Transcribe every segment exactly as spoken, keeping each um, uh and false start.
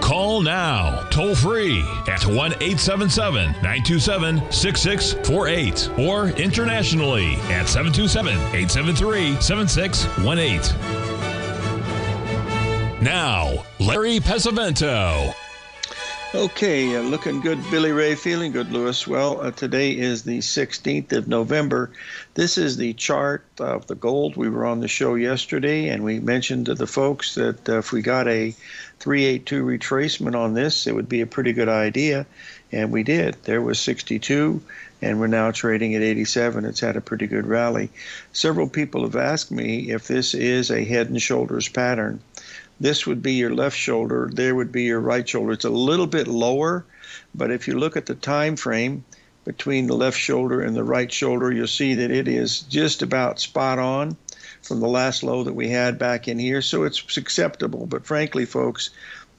Call now, toll free at one eight seven seven, nine two seven, six six four eight or internationally at seven two seven, eight seven three, seven six one eight. Now, Larry Pesavento. Okay, uh, looking good, Billy Ray, feeling good, Lewis. Well, uh, today is the sixteenth of November. This is the chart of the gold. We were on the show yesterday, and we mentioned to the folks that uh, if we got a three eighty-two retracement on this, it would be a pretty good idea, and we did. There was sixty-two, and we're now trading at eighty-seven. It's had a pretty good rally. Several people have asked me if this is a head and shoulders pattern. This would be your left shoulder. There would be your right shoulder. It's a little bit lower, but if you look at the time frame between the left shoulder and the right shoulder, you'll see that it is just about spot on from the last low that we had back in here. So it's acceptable. But frankly, folks,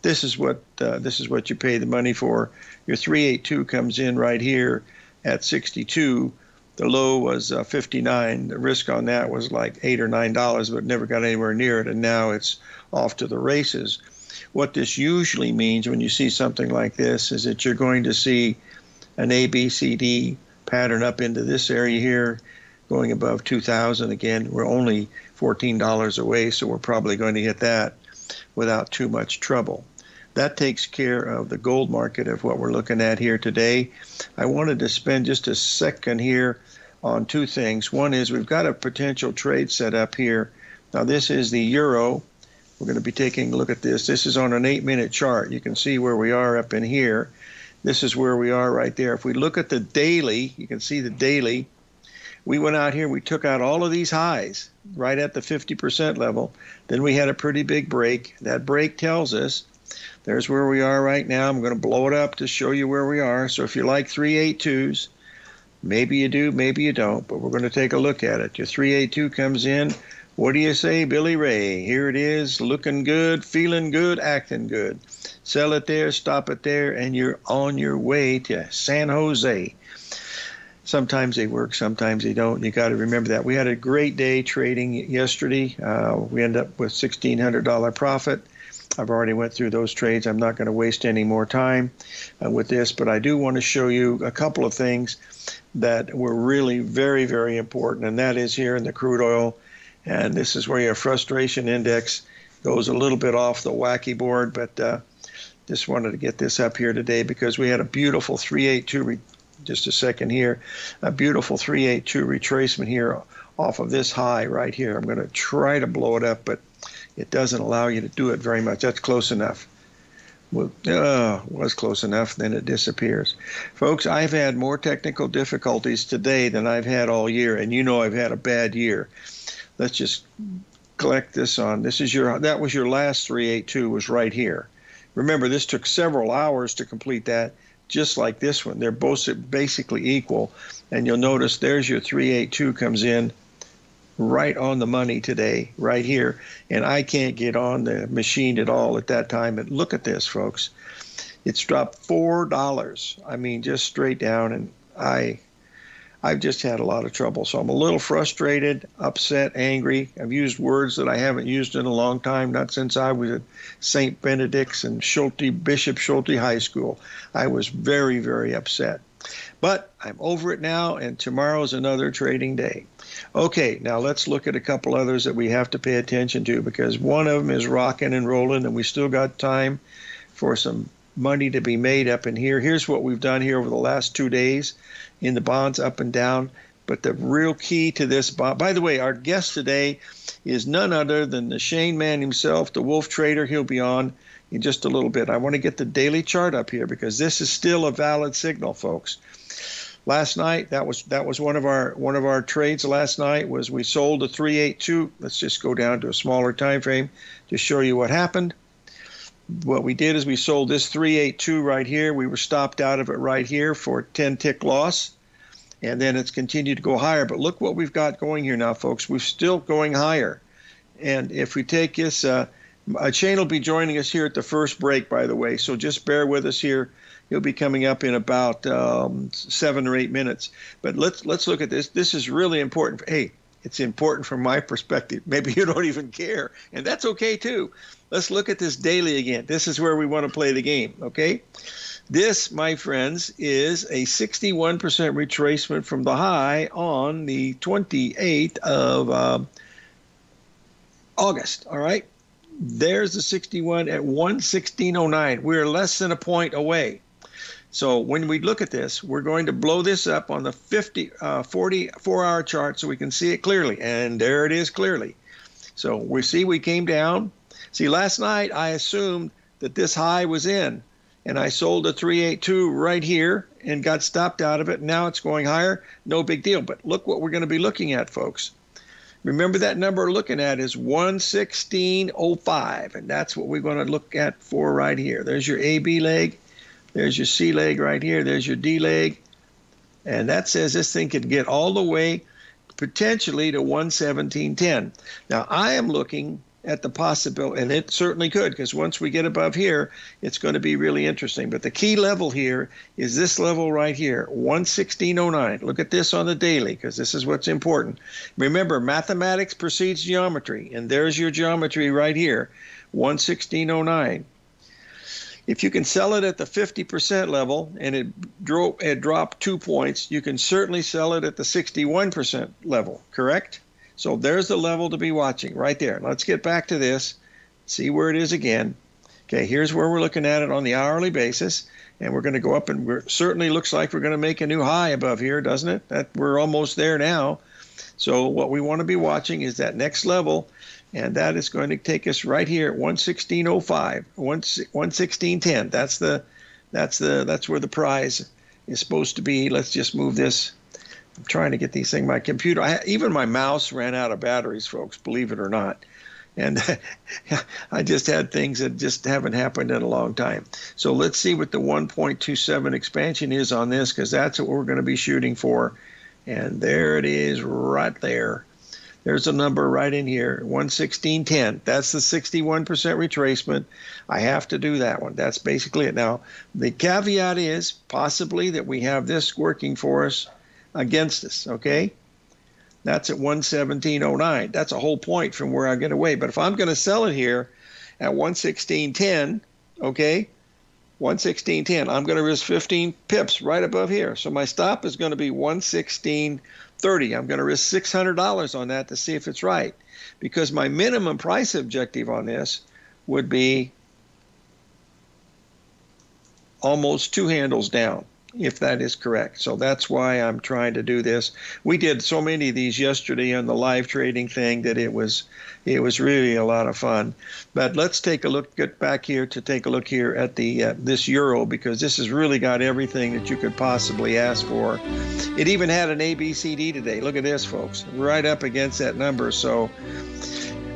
this is what uh, this is what you pay the money for. Your three eighty-two comes in right here at sixty-two. The low was uh, fifty-nine. The risk on that was like eight or nine dollars, but never got anywhere near it, and now it's off to the races. What this usually means when you see something like this is that you're going to see an A B C D pattern up into this area here, going above two thousand again. We're only fourteen dollars away, so we're probably going to hit that without too much trouble. That takes care of the gold market of what we're looking at here today. I wanted to spend just a second here on two things. One is we've got a potential trade set up here. Now this is the euro. We're going to be taking a look at this. This is on an eight-minute chart. You can see where we are up in here. This is where we are right there. If we look at the daily, you can see the daily. We went out here. We took out all of these highs right at the fifty percent level. Then we had a pretty big break. That break tells us there's where we are right now. I'm going to blow it up to show you where we are. So if you like three eighty-twos, maybe you do, maybe you don't, but we're going to take a look at it. Your three eighty-two comes in. What do you say, Billy Ray? Here it is, looking good, feeling good, acting good. Sell it there, stop it there, and you're on your way to San Jose. Sometimes they work, sometimes they don't. You got to remember that. We had a great day trading yesterday. Uh, we ended up with sixteen hundred dollar profit. I've already went through those trades. I'm not going to waste any more time uh, with this, but I do want to show you a couple of things that were really very, very important, and that is here in the crude oil, and this is where your frustration index goes a little bit off the wacky board, but uh, just wanted to get this up here today because we had a beautiful three eighty-two, just a second here, a beautiful three eighty-two retracement here off of this high right here. I'm going to try to blow it up, but it doesn't allow you to do it very much. That's close enough. Well, uh, was close enough, then it disappears. Folks, I've had more technical difficulties today than I've had all year, and you know I've had a bad year. Let's just collect this on. This is your, that was your last three eighty-two was right here. Remember, this took several hours to complete that, just like this one. They're both basically equal, and you'll notice there's your three eighty-two comes in right on the money today, right here, and I can't get on the machine at all at that time. And look at this, folks. It's dropped four dollars. I mean, just straight down, and I... I've just had a lot of trouble, so I'm a little frustrated, upset, angry. I've used words that I haven't used in a long time, not since I was at Saint Benedict's and Schulte, Bishop Schulte High School. I was very, very upset. But I'm over it now, and tomorrow's another trading day. Okay, now let's look at a couple others that we have to pay attention to because one of them is rocking and rolling, and we still got time for some money to be made up in here. Here's what we've done here over the last two days in the bonds up and down. But the real key to this bond, by the way, our guest today is none other than the Shane man himself, the Wolf Trader. He'll be on in just a little bit. I want to get the daily chart up here because this is still a valid signal, folks. Last night, that was that was one of our one of our trades. Last night was we sold a three eighty-two. Let's just go down to a smaller time frame to show you what happened. What we did is we sold this three eighty-two right here. We were stopped out of it right here for ten tick loss. and then it's continued to go higher. But look what we've got going here now, folks. We're still going higher. And if we take this, uh, Shane will be joining us here at the first break, by the way. So just bear with us here. He'll be coming up in about um, seven or eight minutes. But let's let's look at this. This is really important. Hey, it's important from my perspective. Maybe you don't even care, and that's okay too. Let's look at this daily again. This is where we want to play the game, okay? This, my friends, is a sixty-one percent retracement from the high on the twenty-eighth of um, August, all right? There's the sixty-one at one sixteen oh nine. We're less than a point away. So when we look at this, we're going to blow this up on the forty-four hour chart so we can see it clearly. And there it is clearly. So we see we came down. See, last night I assumed that this high was in, and I sold a three eighty-two right here and got stopped out of it. Now it's going higher. No big deal. But look what we're going to be looking at, folks. Remember that number we're looking at is one sixteen oh five, and that's what we're going to look at for right here. There's your A B leg. There's your C leg right here. There's your D leg. And that says this thing could get all the way potentially to one seventeen ten. Now, I am looking at the possibility, and it certainly could, because once we get above here, it's going to be really interesting. But the key level here is this level right here, one sixteen oh nine. Look at this on the daily, because this is what's important. Remember, mathematics precedes geometry, and there's your geometry right here, one sixteen oh nine. If you can sell it at the fifty percent level and it, dro it dropped two points, you can certainly sell it at the sixty-one percent level, correct? So there's the level to be watching right there. Let's get back to this, see where it is again. Okay, here's where we're looking at it on the hourly basis, and we're going to go up, and we're certainly looks like we're going to make a new high above here, doesn't it? That we're almost there now. So what we want to be watching is that next level, and that is going to take us right here at one sixteen oh five, one sixteen ten. That's the that's the that's where the prize is supposed to be. Let's just move this. I'm trying to get these things. My computer, I, even my mouse ran out of batteries, folks, believe it or not. And I just had things that just haven't happened in a long time. So let's see what the one point two seven expansion is on this, because that's what we're going to be shooting for. And there it is right there. There's a number right in here, one sixteen ten. That's the sixty-one percent retracement. I have to do that one. That's basically it. Now, the caveat is possibly that we have this working for us against us, okay? That's at one seventeen oh nine. That's a whole point from where I get away. But if I'm going to sell it here at one sixteen ten, okay, one sixteen ten, I'm going to risk fifteen pips right above here. So my stop is going to be one sixteen thirty. I'm going to risk six hundred dollars on that to see if it's right, because my minimum price objective on this would be almost two handles down, if that is correct. So that's why I'm trying to do this. We did so many of these yesterday on the live trading thing that it was it was really a lot of fun. But let's take a look, get back here to take a look here at the uh, this euro, because this has really got everything that you could possibly ask for. It even had an A B C D today. Look at this, folks, right up against that number. So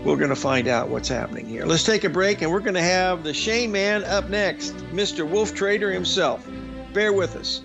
we're going to find out what's happening here. Let's take a break, and we're going to have the Shane Man up next, Mister Wolf Trader himself. Bear with us.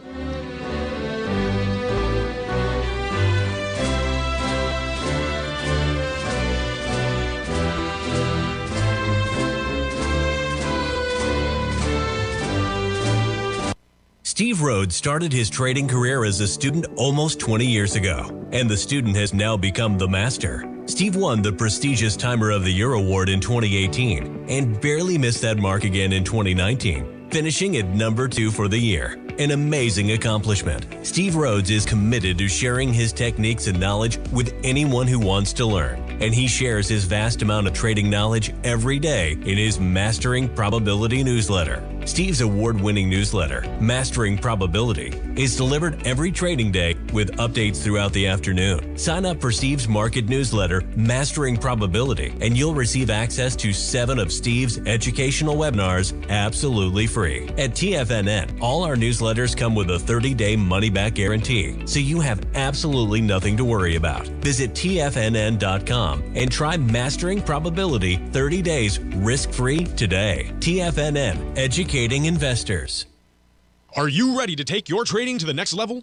Steve Rhodes started his trading career as a student almost twenty years ago, and the student has now become the master. Steve won the prestigious Timer of the Year award in twenty eighteen and barely missed that mark again in twenty nineteen. Finishing at number two for the year, an amazing accomplishment. Steve Rhodes is committed to sharing his techniques and knowledge with anyone who wants to learn, and he shares his vast amount of trading knowledge every day in his Mastering Probability newsletter. Steve's award-winning newsletter, Mastering Probability, is delivered every trading day with updates throughout the afternoon. Sign up for Steve's market newsletter, Mastering Probability, and you'll receive access to seven of Steve's educational webinars absolutely free. At T F N N, all our newsletters come with a thirty day money-back guarantee, so you have absolutely nothing to worry about. Visit T F N N dot com and try Mastering Probability thirty days risk-free today. T F N N, education. Investors. Are you ready to take your trading to the next level?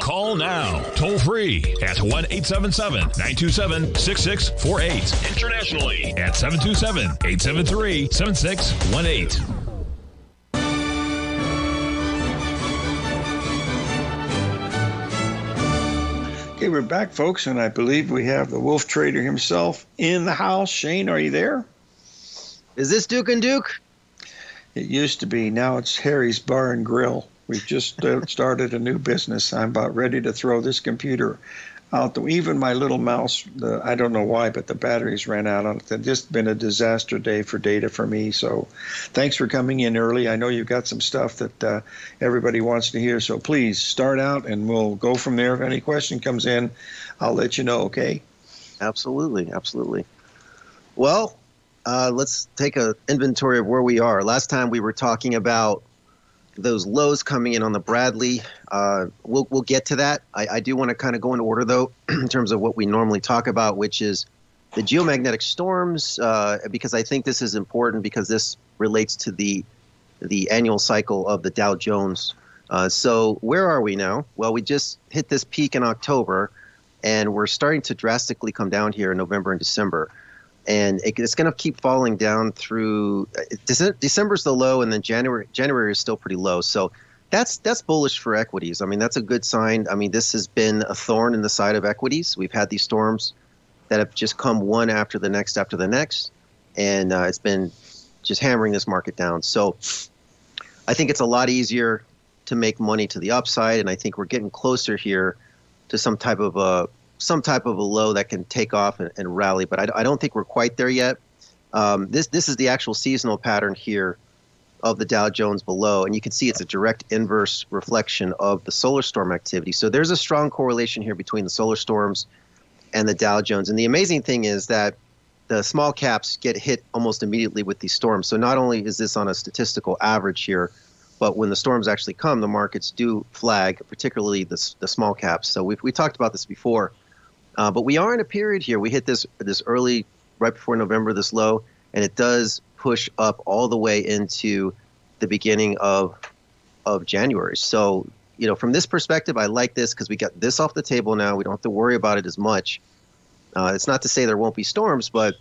Call now, toll free at one eight seven seven, nine two seven, six six four eight. Internationally at seven two seven, eight seven three, seven six one eight. Okay, we're back, folks, and I believe we have the Wolf Trader himself in the house. Shane, are you there? Is this Duke and Duke? It used to be. Now it's Harry's Bar and Grill. We've just uh, started a new business. I'm about ready to throw this computer out. The, even my little mouse, the, I don't know why, but the batteries ran out on it. It's just been a disaster day for data for me. So thanks for coming in early. I know you've got some stuff that uh, everybody wants to hear. So please start out, and we'll go from there. If any question comes in, I'll let you know, okay? Absolutely, absolutely. Well, uh, let's take an inventory of where we are. Last time we were talking about those lows coming in on the Bradley. Uh, we'll, we'll get to that. I, I do want to kind of go in order, though, in terms of what we normally talk about, which is the geomagnetic storms, uh, because I think this is important because this relates to the, the annual cycle of the Dow Jones. Uh, so where are we now? Well, we just hit this peak in October, and we're starting to drastically come down here in November and December. And it, it's going to keep falling down through December's the low, and then January January is still pretty low. So that's that's bullish for equities. I mean, that's a good sign. I mean, this has been a thorn in the side of equities. We've had these storms that have just come one after the next after the next, and uh, it's been just hammering this market down. So I think it's a lot easier to make money to the upside, and I think we're getting closer here to some type of a some type of a low that can take off and, and rally, but I, I don't think we're quite there yet. Um, this this is the actual seasonal pattern here of the Dow Jones below, and you can see it's a direct inverse reflection of the solar storm activity. So there's a strong correlation here between the solar storms and the Dow Jones. And the amazing thing is that the small caps get hit almost immediately with these storms. So not only is this on a statistical average here, but when the storms actually come, the markets do flag, particularly the, the small caps. So we've, we talked about this before. Uh, but we are in a period here. We hit this this early, right before November, this low, and it does push up all the way into the beginning of of January. So, you know, from this perspective, I like this because we got this off the table now. We don't have to worry about it as much. Uh, it's not to say there won't be storms, but,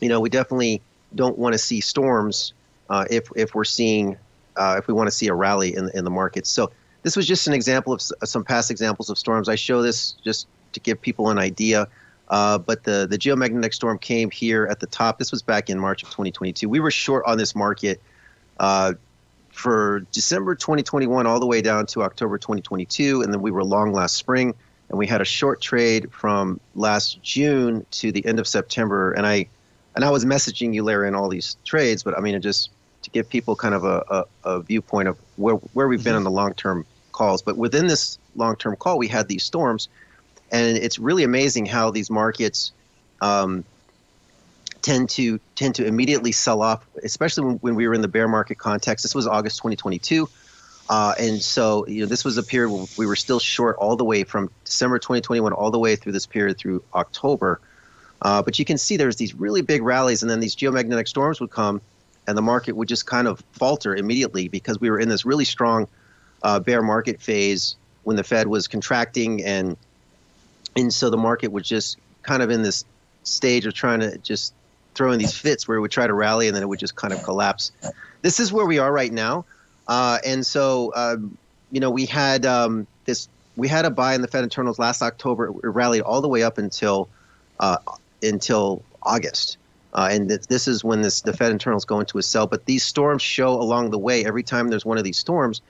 you know, we definitely don't want to see storms uh, if if we're seeing uh, if we want to see a rally in in the market. So this was just an example of some past examples of storms. I show this just to give people an idea, uh, but the, the geomagnetic storm came here at the top. This was back in March of twenty twenty-two. We were short on this market. Uh, for December twenty twenty-one all the way down to October twenty twenty-two, and then we were long last spring, and we had a short trade from last June to the end of September. And I and I was messaging you, Larry, in all these trades, but I mean, it just to give people kind of a, a, a viewpoint of where, where we've been on the long-term calls. But within this long-term call, we had these storms, and it's really amazing how these markets um, tend to tend to immediately sell off, especially when, when we were in the bear market context. This was August twenty twenty-two, uh, and so you know this was a period where we were still short all the way from December twenty twenty-one all the way through this period through October. Uh, but you can see there's these really big rallies, and then these geomagnetic storms would come, and the market would just kind of falter immediately because we were in this really strong uh, bear market phase when the Fed was contracting, and and so the market was just kind of in this stage of trying to just throw in these fits where it would try to rally and then it would just kind of collapse. This is where we are right now, uh, and so um, you know we had um, this we had a buy in the Fed internals last October. It rallied all the way up until uh, until August. Uh, and th this is when this, the Fed internals go into a sell. But these storms show along the way. Every time there's one of these storms,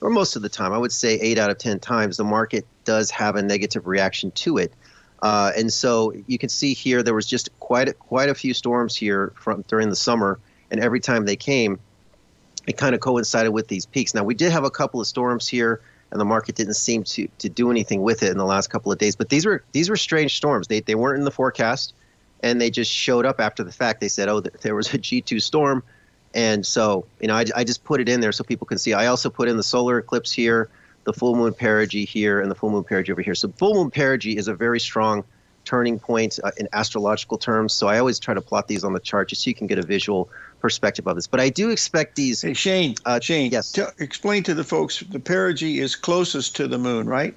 or most of the time, I would say eight out of ten times, the market does have a negative reaction to it. Uh, and so you can see here there was just quite a, quite a few storms here from during the summer. And every time they came, it kind of coincided with these peaks. Now, we did have a couple of storms here, and the market didn't seem to, to do anything with it in the last couple of days. But these were, these were strange storms. They, they weren't in the forecast. And they just showed up after the fact. They said, oh, there was a G two storm. And so, you know, I, I just put it in there so people can see. I also put in the solar eclipse here, the full moon perigee here, and the full moon perigee over here. So full moon perigee is a very strong turning point uh, in astrological terms. So I always try to plot these on the chart just so you can get a visual perspective of this. But I do expect these. Hey, Shane, uh, Shane, yes. Explain to the folks, the perigee is closest to the moon, right?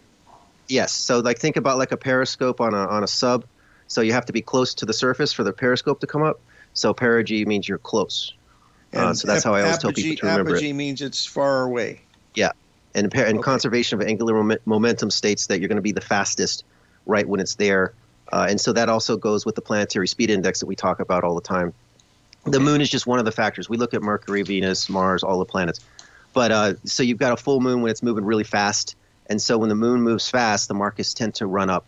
Yes. So like think about like a periscope on a, on a sub. So you have to be close to the surface for the periscope to come up. So perigee means you're close. Uh, so that's how I always tell people to remember it. Apogee means it's far away. Yeah. And, and okay. Conservation of angular momentum states that you're going to be the fastest right when it's there. Uh, and so that also goes with the planetary speed index that we talk about all the time. Okay. The moon is just one of the factors. We look at Mercury, Venus, Mars, all the planets. But uh, so you've got a full moon when it's moving really fast. And so when the moon moves fast, the markets tend to run up.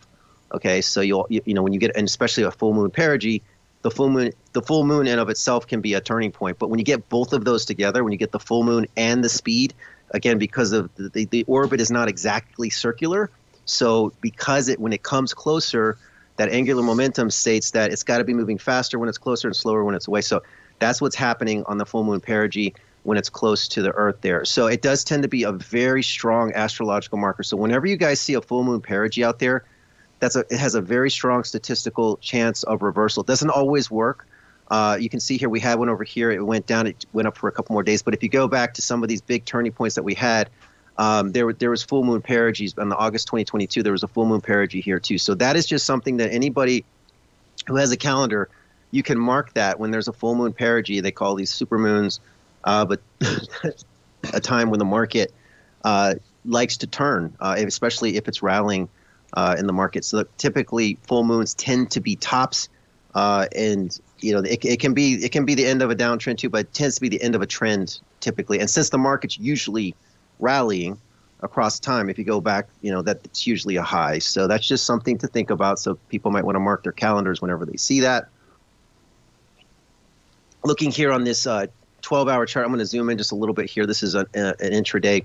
Okay, so you'll you, you know when you get, and especially a full moon perigee, the full moon the full moon in of itself can be a turning point. But when you get both of those together, when you get the full moon and the speed, again because of the the, the orbit is not exactly circular, so because it when it comes closer, that angular momentum states that it's got to be moving faster when it's closer and slower when it's away. So that's what's happening on the full moon perigee when it's close to the Earth there. So it does tend to be a very strong astrological marker. So whenever you guys see a full moon perigee out there, That's a, it has a very strong statistical chance of reversal. It doesn't always work. Uh, you can see here we had one over here. It went down. It went up for a couple more days. But if you go back to some of these big turning points that we had, um, there, there was full moon perigees. On the August twenty twenty-two, there was a full moon perigee here too. So that is just something that anybody who has a calendar, you can mark that when there's a full moon perigee. They call these supermoons, uh, but a time when the market uh, likes to turn, uh, especially if it's rallying Uh, in the market. So typically full moons tend to be tops, uh, and you know it, it can be it can be the end of a downtrend too, but it tends to be the end of a trend typically. And since the market's usually rallying across time, if you go back, you know that it's usually a high. So that's just something to think about. So people might want to mark their calendars whenever they see that. Looking here on this uh, twelve hour chart, I'm going to zoom in just a little bit here. This is an, an intraday.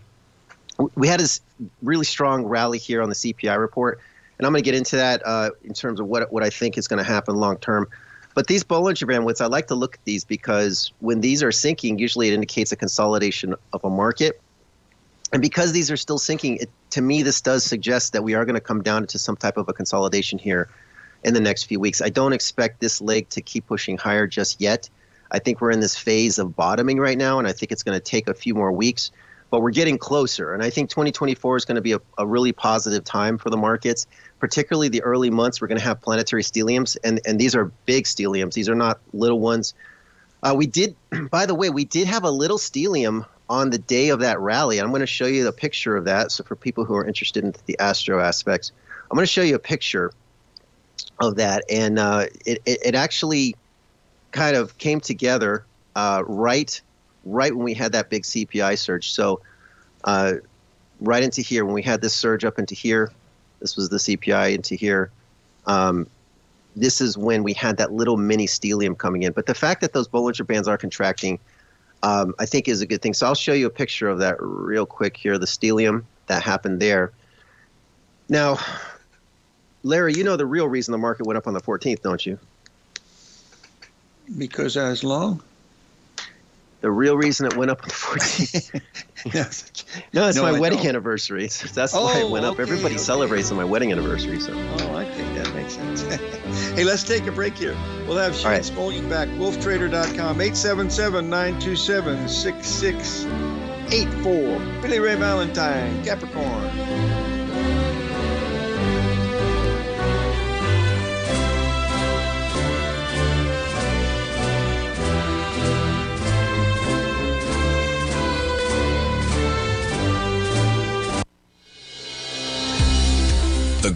We had this really strong rally here on the C P I report, and I'm going to get into that uh, in terms of what what I think is going to happen long term. But these Bollinger bandwidths, I like to look at these because when these are sinking, usually it indicates a consolidation of a market. And because these are still sinking, it, to me, this does suggest that we are going to come down to some type of a consolidation here in the next few weeks. I don't expect this leg to keep pushing higher just yet. I think we're in this phase of bottoming right now, and I think it's going to take a few more weeks. But we're getting closer, and I think twenty twenty-four is going to be a, a really positive time for the markets, particularly the early months. We're going to have planetary stelliums, and, and these are big stelliums. These are not little ones. Uh, we did, by the way, we did have a little stellium on the day of that rally, and I'm going to show you the picture of that. So for people who are interested in the astro aspects, I'm going to show you a picture of that, and uh, it, it, it actually kind of came together uh, right right when we had that big C P I surge. So uh, right into here, when we had this surge up into here, this was the C P I into here. Um, this is when we had that little mini stellium coming in. But the fact that those Bollinger Bands are contracting, um, I think is a good thing. So I'll show you a picture of that real quick here, the stellium that happened there. Now, Larry, you know the real reason the market went up on the fourteenth, don't you? Because I was long. The real reason it went up on the fourteenth. no, it's no, my I wedding don't. anniversary. So that's oh, why it went up. Okay, Everybody okay. celebrates on my wedding anniversary. So. Oh, I think that makes sense. Hey, let's take a break here. We'll have Shane right. Smolian back. Wolf Trader dot com, eight seven seven, nine two seven, six six eight four. Billy Ray Valentine, Capricorn. The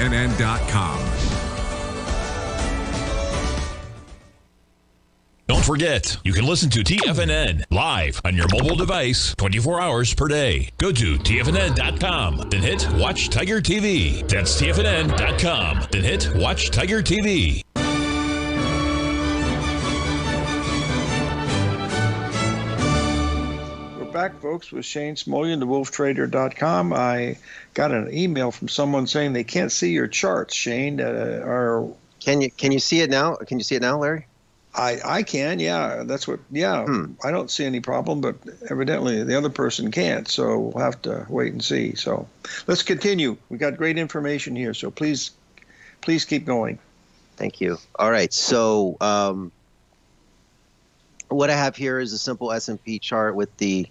N. Don't forget, you can listen to T F N N live on your mobile device twenty-four hours per day. Go to T F N N dot com, then hit Watch Tiger T V. That's T F N N dot com, then hit Watch Tiger T V. Back, folks, with Shane Smolian, the wolf trader dot com. I got an email from someone saying they can't see your charts, Shane. Uh, or can you can you see it now? Can you see it now, Larry? I I can. Yeah, that's what. Yeah, hmm. I don't see any problem, but evidently the other person can't. So we'll have to wait and see. So let's continue. We got great information here, so please, please keep going. Thank you. All right. So um, what I have here is a simple S and P chart with the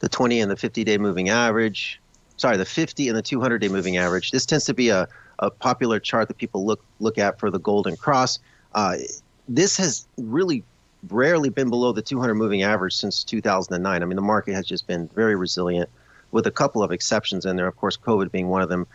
the twenty and the fifty-day moving average. Sorry, the fifty and the two hundred day moving average. This tends to be a, a popular chart that people look look at for the golden cross. Uh, this has really rarely been below the two hundred moving average since two thousand nine. I mean, the market has just been very resilient, with a couple of exceptions in there, of course, COVID being one of them.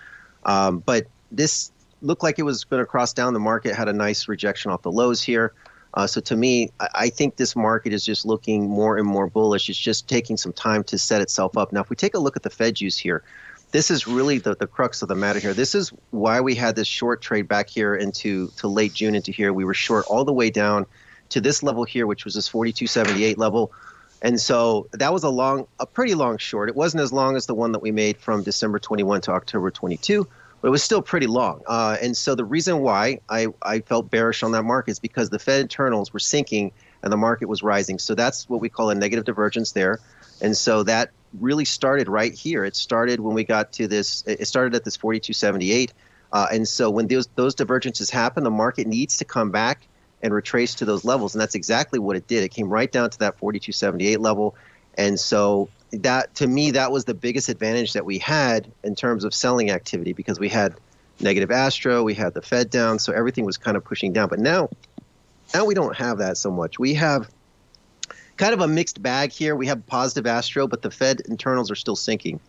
Um, but this looked like it was going to cross down. The market had a nice rejection off the lows here. Uh, so to me, I, I think this market is just looking more and more bullish. It's just taking some time to set itself up. Now, if we take a look at the Fed juice here, this is really the, the crux of the matter here. This is why we had this short trade back here into to late June into here. We were short all the way down to this level here, which was this forty-two seventy-eight level. And so that was a long, a pretty long short. It wasn't as long as the one that we made from December twenty-one to October twenty-two, but it was still pretty long. Uh, and so the reason why I, I felt bearish on that market is because the Fed internals were sinking and the market was rising. So that's what we call a negative divergence there. And so that really started right here. It started when we got to this, it started at this forty-two seventy-eight. Uh, and so when those, those divergences happen, the market needs to come back and retrace to those levels, and that's exactly what it did. It came right down to that forty-two seventy-eight level, and so that, to me, that was the biggest advantage that we had in terms of selling activity, because we had negative Astro, we had the Fed down, so everything was kind of pushing down. But now, now we don't have that so much. We have kind of a mixed bag here. We have positive Astro, but the Fed internals are still sinking.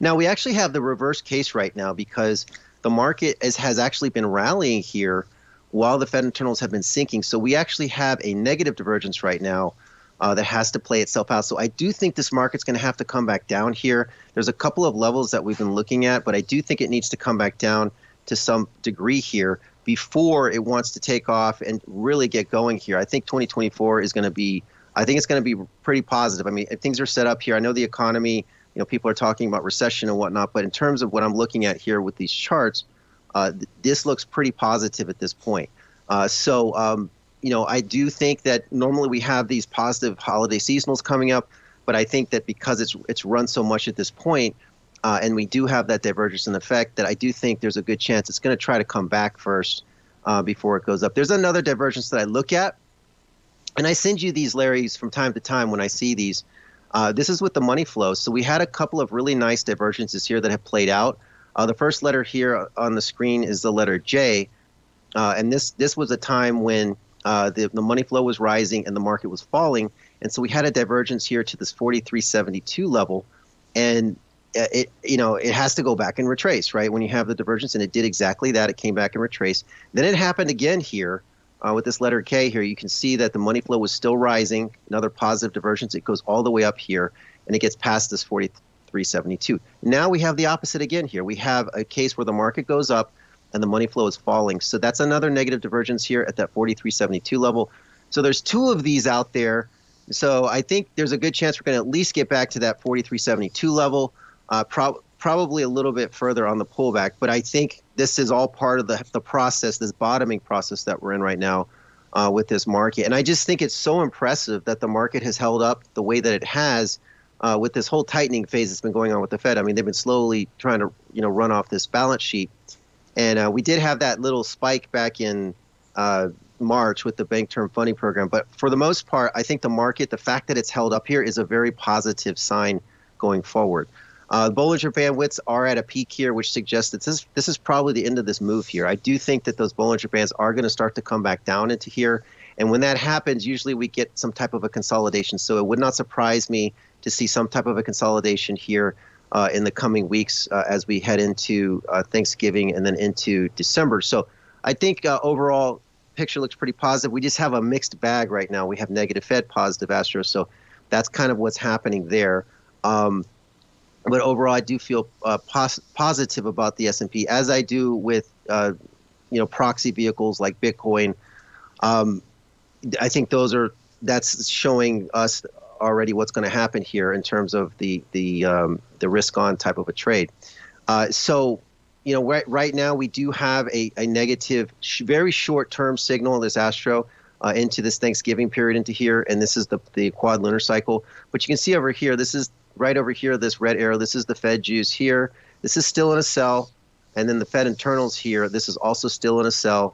Now we actually have the reverse case right now, because the market is, has actually been rallying here while the Fed internals have been sinking. So we actually have a negative divergence right now uh, that has to play itself out. So I do think this market's going to have to come back down here. There's a couple of levels that we've been looking at, but I do think it needs to come back down to some degree here before it wants to take off and really get going here. I think twenty twenty-four is going to be, I think it's going to be pretty positive. I mean, if things are set up here, I know the economy, you know, people are talking about recession and whatnot, but in terms of what I'm looking at here with these charts, Uh, this looks pretty positive at this point. Uh, so, um, you know, I do think that normally we have these positive holiday seasonals coming up, but I think that because it's it's run so much at this point, uh, and we do have that divergence in effect, that I do think there's a good chance it's going to try to come back first uh, before it goes up. There's another divergence that I look at, and I send you these, Larrys, from time to time when I see these. Uh, this is with the money flow. So we had a couple of really nice divergences here that have played out. Uh, the first letter here on the screen is the letter J, uh, and this this was a time when uh, the, the money flow was rising and the market was falling, and so we had a divergence here to this forty-three seventy-two level, and it you know it has to go back and retrace, right? When you have the divergence, and it did exactly that. It came back and retraced. Then it happened again here uh, with this letter K here. You can see that the money flow was still rising. Another positive divergence. It goes all the way up here, and it gets past this forty-three seventy-two. Now we have the opposite again here. We have a case where the market goes up and the money flow is falling. So that's another negative divergence here at that forty-three seventy-two level. So there's two of these out there. So I think there's a good chance we're going to at least get back to that forty-three seventy-two level, uh, pro probably a little bit further on the pullback. But I think this is all part of the, the process, this bottoming process that we're in right now uh, with this market. And I just think it's so impressive that the market has held up the way that it has. Uh, with this whole tightening phase that's been going on with the Fed, I mean, they've been slowly trying to, you know, run off this balance sheet. And uh, we did have that little spike back in uh, March with the Bank Term Funding Program. But for the most part, I think the market, the fact that it's held up here is a very positive sign going forward. Uh, Bollinger bandwidths are at a peak here, which suggests that this, this is probably the end of this move here. I do think that those Bollinger bands are going to start to come back down into here. And when that happens, usually we get some type of a consolidation. So it would not surprise me to see some type of a consolidation here uh, in the coming weeks uh, as we head into uh, Thanksgiving and then into December. So I think uh, overall picture looks pretty positive. We just have a mixed bag right now. We have negative Fed, positive Astro. So that's kind of what's happening there. Um, but overall, I do feel uh, pos positive about the S and P, as I do with uh, you know proxy vehicles like Bitcoin. Um, I think those are that's showing us already what's going to happen here in terms of the the um, the risk on type of a trade. Uh, so, you know, right right now we do have a, a negative, sh very short term signal in this Astro uh, into this Thanksgiving period into here, and this is the the quad lunar cycle. But you can see over here, this is right over here, this red arrow. This is the Fed juice here. This is still in a sell, and then the Fed internals here. This is also still in a sell.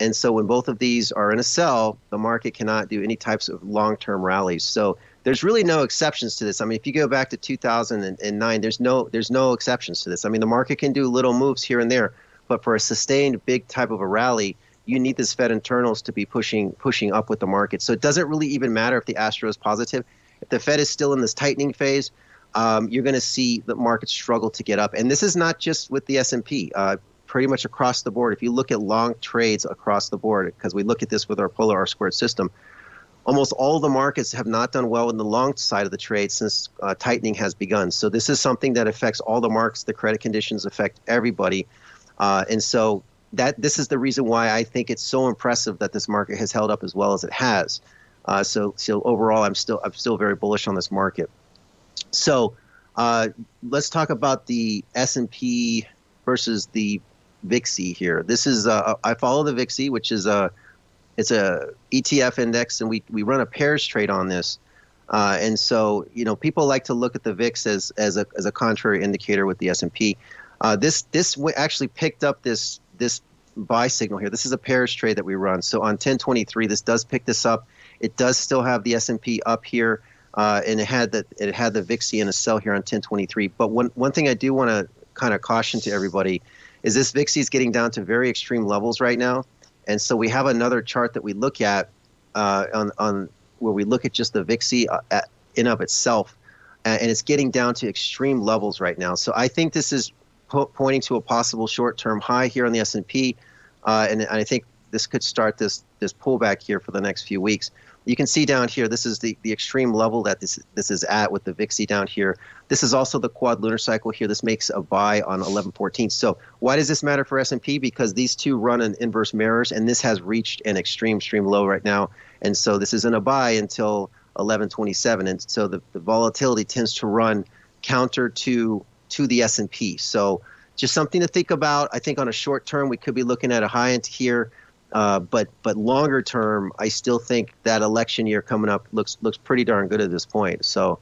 And so when both of these are in a sell, the market cannot do any types of long-term rallies. So There's really no exceptions to this. I mean, if you go back to two thousand nine, there's no there's no exceptions to this. I mean, the market can do little moves here and there, but for a sustained big type of a rally, you need this Fed internals to be pushing pushing up with the market. So it doesn't really even matter if the astro is positive. If the Fed is still in this tightening phase, um, you're going to see the market struggle to get up. And this is not just with the S and P. Uh, pretty much across the board, if you look at long trades across the board, because we look at this with our polar R-squared system, almost all the markets have not done well in the long side of the trade since uh, tightening has begun. So this is something that affects all the markets. The credit conditions affect everybody. Uh, and so that this is the reason why I think it's so impressive that this market has held up as well as it has. Uh, so, so overall, I'm still I'm still very bullish on this market. So uh, let's talk about the S and P versus the VIXY here. This is uh, I follow the VIXY, which is a it's a E T F index, and we we run a pairs trade on this. Uh, and so you know people like to look at the VIX as as a as a contrary indicator with the S and P. Uh, this this w actually picked up this this buy signal here. This is a pairs trade that we run. So on ten twenty-three, this does pick this up. It does still have the S and P up here, uh, and it had that it had the VIXY in a sell here on ten twenty-three. But one one thing I do want to kind of caution to everybody is this VIXY is getting down to very extreme levels right now, and so we have another chart that we look at uh, on on where we look at just the VIXY uh, at, in of itself, uh, and it's getting down to extreme levels right now. So I think this is po pointing to a possible short-term high here on the S and P, uh, and, and I think this could start this this pullback here for the next few weeks. You can see down here, this is the, the extreme level that this this is at with the VIXY down here. This is also the quad lunar cycle here. This makes a buy on eleven fourteen. So why does this matter for S and P? Because these two run in inverse mirrors, and this has reached an extreme, extreme low right now. And so this isn't a buy until eleven twenty-seven. And so the, the volatility tends to run counter to, to the S and P. So just something to think about. I think on a short term, we could be looking at a high end here. Uh, but but longer term, I still think that election year coming up looks looks pretty darn good at this point. So,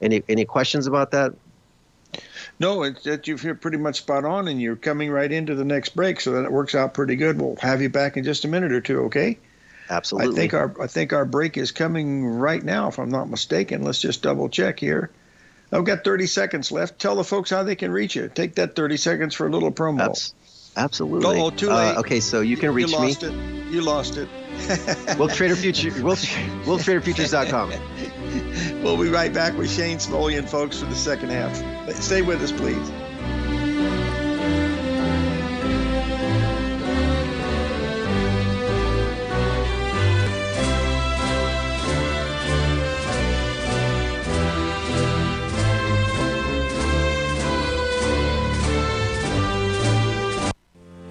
any any questions about that? No, it's that you're pretty much spot on, and you're coming right into the next break, so that it works out pretty good. We'll have you back in just a minute or two, okay? Absolutely. I think our I think our break is coming right now, if I'm not mistaken. Let's just double check here. I've got thirty seconds left. Tell the folks how they can reach you. Take that thirty seconds for a little promo. That's Absolutely. Oh, too late. Uh, okay, so you can reach me. You lost it. You lost it. Wolf Trader Future, Wolf Trader Futures dot com. We'll be right back with Shane Smolian, folks, for the second half. Stay with us, please.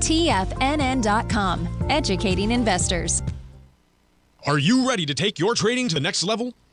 T F N N dot com, educating investors. Are you ready to take your trading to the next level?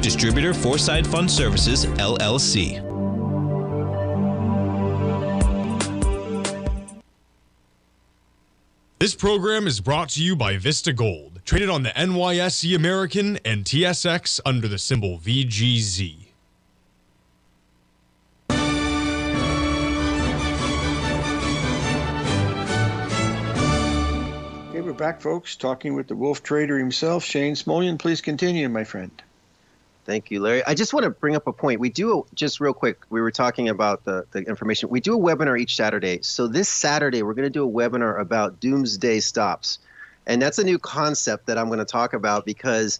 Distributor Foreside Fund Services, L L C. This program is brought to you by Vista Gold, traded on the N Y S E American and T S X under the symbol V G Z. Okay, we're back, folks, talking with the Wolf Trader himself, Shane Smolian. Please continue, my friend. Thank you, Larry. I just want to bring up a point. We do, just real quick, we were talking about the, the information. We do a webinar each Saturday. So this Saturday, we're going to do a webinar about doomsday stops. And that's a new concept that I'm going to talk about because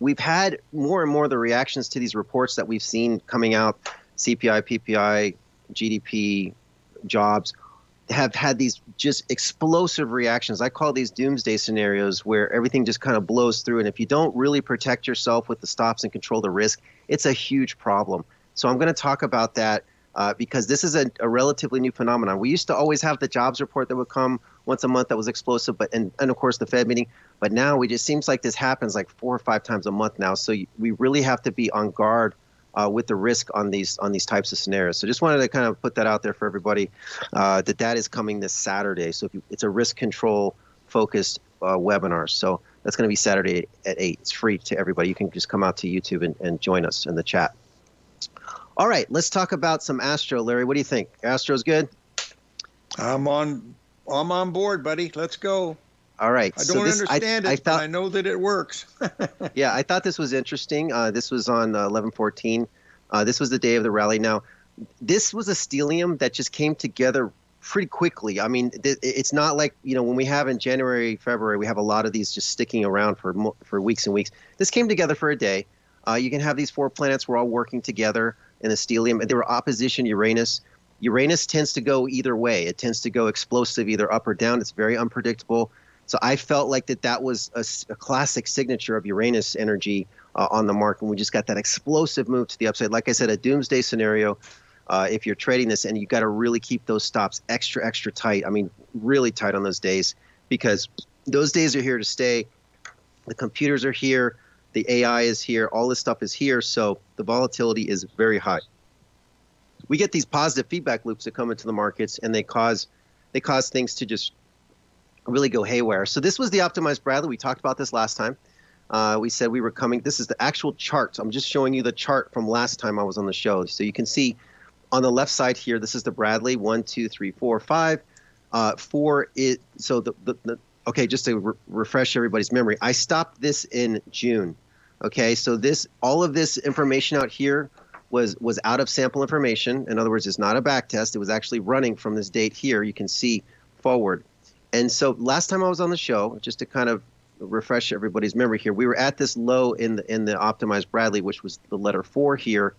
we've had more and more of the reactions to these reports that we've seen coming out, C P I, P P I, G D P, jobs, have had these just explosive reactions. I call these doomsday scenarios where everything just kind of blows through. And if you don't really protect yourself with the stops and control the risk, it's a huge problem. So I'm going to talk about that uh, because this is a, a relatively new phenomenon. We used to always have the jobs report that would come once a month that was explosive, but and, and of course the Fed meeting. But now we just seems like this happens like four or five times a month now. So you, we really have to be on guard Uh, with the risk on these on these types of scenarios. So just wanted to kind of put that out there for everybody uh, that that is coming this Saturday. So if you, it's a risk control focused uh, webinar. So that's going to be Saturday at eight. It's free to everybody. You can just come out to YouTube and, and join us in the chat. All right, let's talk about some Astro, Larry. What do you think? Astro's good? I'm on I'm on board, buddy. Let's go. All right. I don't so this, understand I, it, I thought, but I know that it works. Yeah, I thought this was interesting. Uh, this was on eleven fourteen. Uh, uh, this was the day of the rally. Now, this was a stellium that just came together pretty quickly. I mean, it's not like, you know, when we have in January, February, we have a lot of these just sticking around for, for weeks and weeks. This came together for a day. Uh, you can have these four planets. We're all working together in a stellium. And they were opposition Uranus. Uranus tends to go either way. It tends to go explosive, either up or down. It's very unpredictable. So I felt like that that was a, a classic signature of Uranus energy uh, on the market. And we just got that explosive move to the upside. Like I said, a doomsday scenario, uh, if you're trading this, and you got to really keep those stops extra, extra tight. I mean, really tight on those days, because those days are here to stay. The computers are here. The A I is here. All this stuff is here. So the volatility is very high. We get these positive feedback loops that come into the markets, and they cause they cause things to just really go haywire. So this was the optimized Bradley. We talked about this last time. Uh, we said we were coming. This is the actual chart. I'm just showing you the chart from last time I was on the show. So you can see on the left side here, this is the Bradley. One, two, three, four, five. Uh, four is, so the, the, the okay, just to re refresh everybody's memory, I stopped this in June. Okay, so this, all of this information out here was, was out of sample information. In other words, it's not a back test. It was actually running from this date here. You can see forward. And so last time I was on the show, just to kind of refresh everybody's memory here, we were at this low in the in the optimized Bradley, which was the letter four here.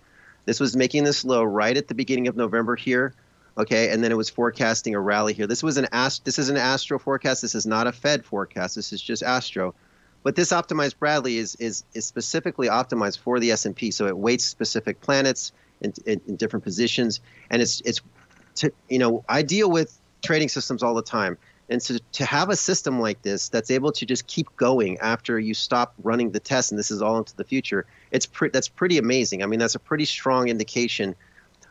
This was making this low right at the beginning of November here, okay? And then it was forecasting a rally here. This was an ast this is an Astro forecast. This is not a Fed forecast. This is just Astro. But this optimized Bradley is is is specifically optimized for the S and P, so it weights specific planets in, in, in different positions, and it's it's to, you know, I deal with trading systems all the time. And so to have a system like this that's able to just keep going after you stop running the test, and this is all into the future, it's pre that's pretty amazing. I mean, that's a pretty strong indication.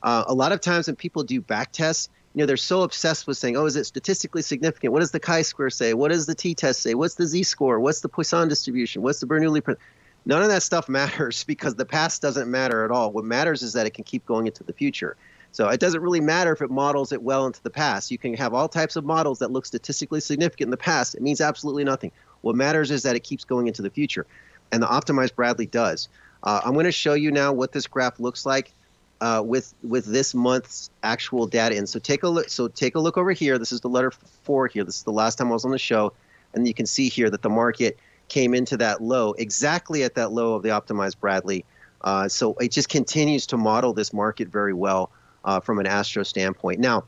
Uh, a lot of times when people do back tests, you know, they're so obsessed with saying, oh, is it statistically significant? What does the chi-square say? What does the t-test say? What's the z-score? What's the Poisson distribution? What's the Bernoulli? None of that stuff matters because the past doesn't matter at all. What matters is that it can keep going into the future. So it doesn't really matter if it models it well into the past. You can have all types of models that look statistically significant in the past. It means absolutely nothing. What matters is that it keeps going into the future. And the optimized Bradley does. Uh, I'm going to show you now what this graph looks like Uh, with with this month's actual data in. So take a look. So take a look over here. This is the letter four here. This is the last time I was on the show, and you can see here that the market came into that low exactly at that low of the optimized Bradley. Uh, so it just continues to model this market very well uh, from an astro standpoint. Now,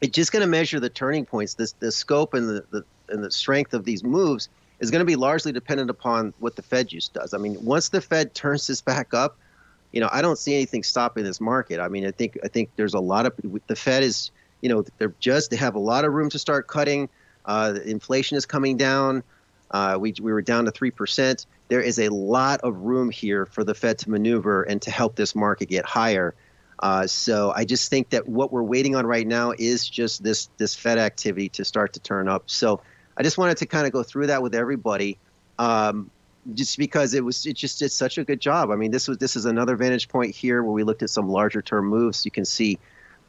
it's just going to measure the turning points. This the scope and the, the and the strength of these moves is going to be largely dependent upon what the Fed use does. I mean, once the Fed turns this back up, you know, I don't see anything stopping this market. I mean, I think I think there's a lot of the Fed is, you know, they're just they have a lot of room to start cutting. Uh, inflation is coming down. Uh, we we were down to three percent. There is a lot of room here for the Fed to maneuver and to help this market get higher. Uh, so I just think that what we're waiting on right now is just this this Fed activity to start to turn up. So I just wanted to kind of go through that with everybody. Um, Just because it was, it just did such a good job. I mean, this was this is another vantage point here where we looked at some larger term moves. You can see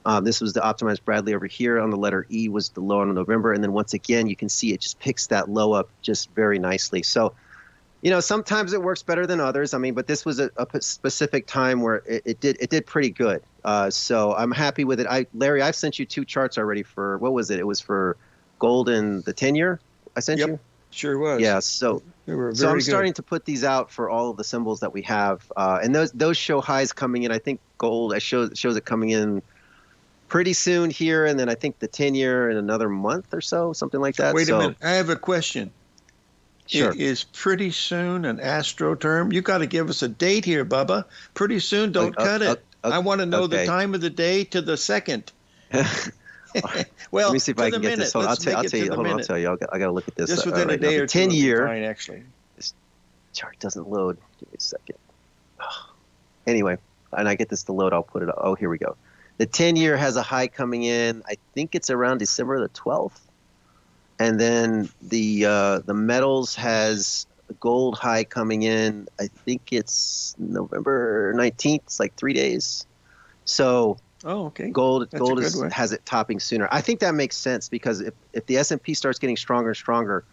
um, this was the optimized Bradley over here. On the letter E was the low on November, and then once again you can see it just picks that low up just very nicely. So, you know, sometimes it works better than others. I mean, but this was a, a specific time where it, it did it did pretty good. Uh, so I'm happy with it. I Larry, I've sent you two charts already for what was it? It was for gold and the ten year. I sent yep. you. Sure was. Yeah. So, so I'm good. starting to put these out for all of the symbols that we have, uh, and those those show highs coming in. I think gold I shows shows it coming in pretty soon here, and then I think the ten year in another month or so, something like that. Wait so, a minute, I have a question. Sure. It is pretty soon an astro term? You got to give us a date here, Bubba. Pretty soon, don't uh, cut uh, it. Uh, I want to know okay. the time of the day to the second. Well, let me see if I can get this. Hold on, I'll tell you. Hold on, I'll tell you. I got to look at this. Just within a day or two. ten year. Actually, this chart doesn't load. Give me a second. Anyway, and I get this to load. I'll put it up. Oh, here we go. The ten year has a high coming in. I think it's around December the twelfth. And then the uh, the metals has a gold high coming in. I think it's November nineteenth. It's like three days. So. Oh, okay. Gold, gold is, has it topping sooner. I think that makes sense because if, if the S and P starts getting stronger and stronger,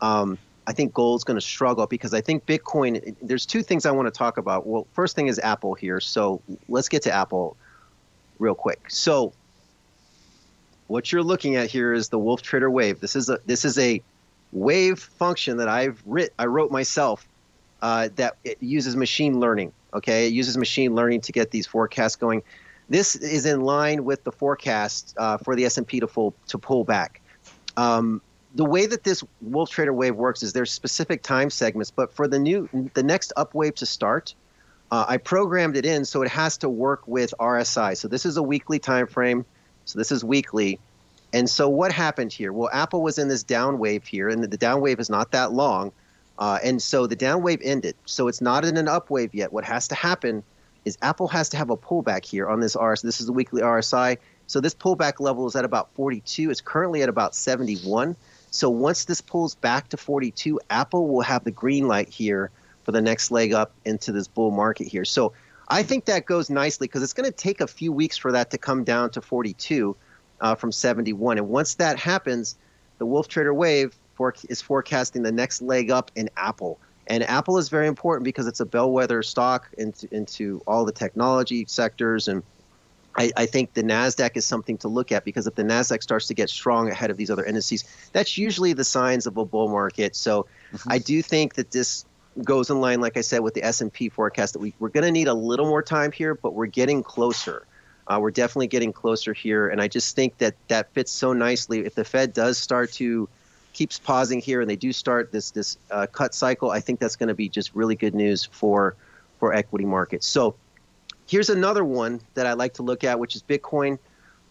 um, I think gold's going to struggle because I think Bitcoin – there's two things I want to talk about. Well, first thing is Apple here. So let's get to Apple real quick. So what you're looking at here is the Wolf Trader Wave. This is a, this is a wave function that I've writ, I wrote myself uh, that it uses machine learning, okay? It uses machine learning to get these forecasts going. This is in line with the forecast uh, for the S and P to, full, to pull back. Um, the way that this Wolf Trader Wave works is there's specific time segments, but for the new, the next upwave to start, uh, I programmed it in so it has to work with R S I. So this is a weekly time frame. So this is weekly. And so what happened here? Well, Apple was in this down wave here, and the down wave is not that long. Uh, and so the down wave ended. So it's not in an upwave yet. What has to happen is Apple has to have a pullback here on this R S I. This is the weekly R S I. So this pullback level is at about forty-two. It's currently at about seventy-one. So once this pulls back to forty-two, Apple will have the green light here for the next leg up into this bull market here. So I think that goes nicely because it's going to take a few weeks for that to come down to forty-two uh, from seventy-one. And once that happens, the Wolf Trader Wave for is forecasting the next leg up in Apple. And Apple is very important because it's a bellwether stock into, into all the technology sectors. And I, I think the NASDAQ is something to look at because if the NASDAQ starts to get strong ahead of these other indices, that's usually the signs of a bull market. So mm-hmm. I do think that this goes in line, like I said, with the S and P forecast that we, we're going to need a little more time here, but we're getting closer. Uh, we're definitely getting closer here. And I just think that that fits so nicely. If the Fed does start to keeps pausing here and they do start this this uh, cut cycle, I think that's going to be just really good news for for equity markets. So here's another one that I like to look at, which is Bitcoin.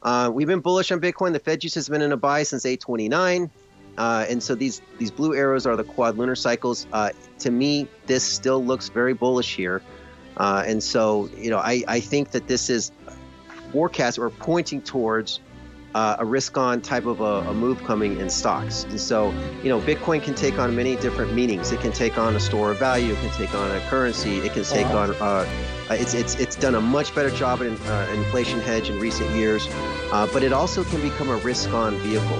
Uh, we've been bullish on Bitcoin. The Fed juice has been in a buy since eight twenty-nine. Uh, and so these, these blue arrows are the quad lunar cycles. Uh, to me, this still looks very bullish here. Uh, and so, you know, I, I think that this is forecast or pointing towards uh, a risk-on type of a, a move coming in stocks. And so, you know, Bitcoin can take on many different meanings. It can take on a store of value. It can take on a currency. It can take on. Uh, it's it's it's done a much better job at an uh, inflation hedge in recent years, uh, but it also can become a risk-on vehicle.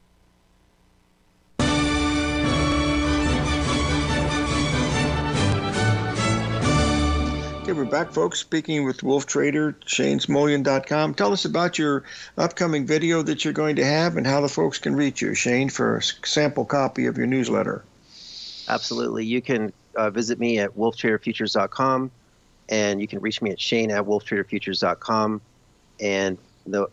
Okay, we're back, folks, speaking with Wolf Trader, Shane Smolian dot com. Tell us about your upcoming video that you're going to have and how the folks can reach you, Shane, for a sample copy of your newsletter. Absolutely. You can uh, visit me at Wolf Trader Futures dot com, and you can reach me at Shane at Wolf Trader Futures dot com. And the,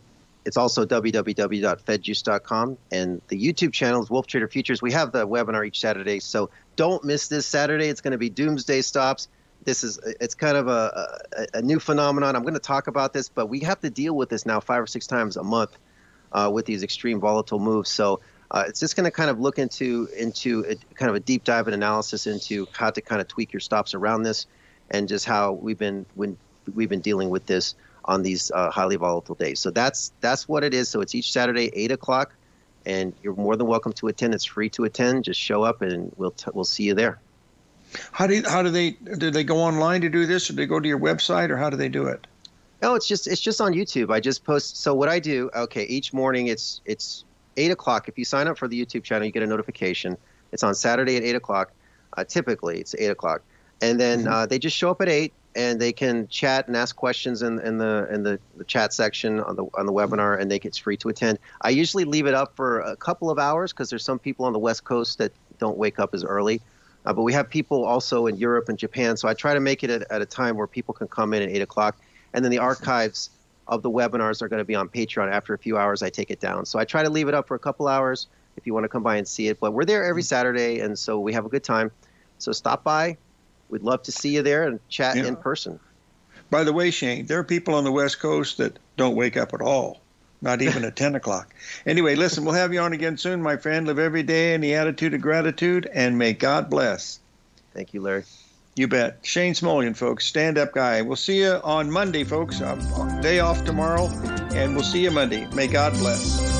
it's also w w w dot fed juice dot com. And the YouTube channel is Wolf Trader Futures. We have the webinar each Saturday, so don't miss this Saturday. It's going to be Doomsday Stops. This is it's kind of a, a, a new phenomenon. I'm going to talk about this, but we have to deal with this now five or six times a month uh, with these extreme volatile moves. So uh, it's just going to kind of look into into a, kind of a deep dive and analysis into how to kind of tweak your stops around this, and just how we've been when we've been dealing with this on these uh, highly volatile days. So that's that's what it is. So it's each Saturday, eight o'clock, and you're more than welcome to attend. It's free to attend. Just show up, and we'll t we'll see you there. How do you, how do they do they go online to do this, or do they go to your website, or how do they do it? No, it's just it's just on YouTube. I just post. So what I do, okay, each morning it's it's eight o'clock. If you sign up for the YouTube channel, you get a notification. It's on Saturday at eight o'clock. Uh, typically, it's eight o'clock, and then mm-hmm. uh, they just show up at eight, and they can chat and ask questions in, in the in the, the chat section on the on the webinar, and they it's free to attend. I usually leave it up for a couple of hours because there's some people on the West Coast that don't wake up as early, uh, but we have people also in Europe and Japan, so I try to make it at, at a time where people can come in at eight o'clock, and then the archives of the webinars are going to be on Patreon. After a few hours, I take it down. So I try to leave it up for a couple hours if you want to come by and see it, but we're there every Saturday, and so we have a good time. So stop by. We'd love to see you there and chat yeah. in person. By the way, Shane, there are people on the West Coast that don't wake up at all, not even at ten o'clock. Anyway, listen, we'll have you on again soon, my friend. Live every day in the attitude of gratitude, and may God bless. Thank you, Larry. You bet. Shane Smolian, folks, stand-up guy. We'll see you on Monday, folks. I'm day off tomorrow, and we'll see you Monday. May God bless.